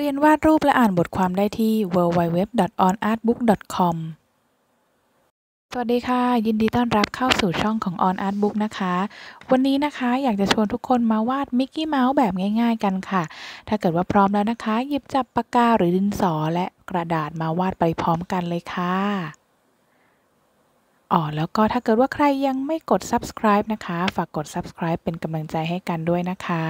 เรียนวาดรูปและอ่านบทความได้ที่ www.onartbook.com สวัสดีค่ะยินดีต้อนรับเข้าสู่ช่องของ On Art Book นะคะวันนี้นะคะอยากจะชวนทุกคนมาวาดมิกกี้เมาส์แบบง่ายๆกันค่ะถ้าเกิดว่าพร้อมแล้วนะคะหยิบจับปากกาหรือดินสอและกระดาษมาวาดไปพร้อมกันเลยค่ะแล้วก็ถ้าเกิดว่าใครยังไม่กด subscribe นะคะฝากกด subscribe เป็นกำลังใจให้กันด้วยนะคะ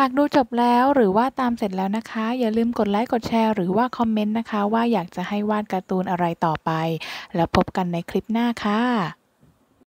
หากดูจบแล้วหรือว่าตามเสร็จแล้วนะคะอย่าลืมกดไลค์กดแชร์หรือว่าคอมเมนต์นะคะว่าอยากจะให้วาดการ์ตูนอะไรต่อไปแล้วพบกันในคลิปหน้าค่ะ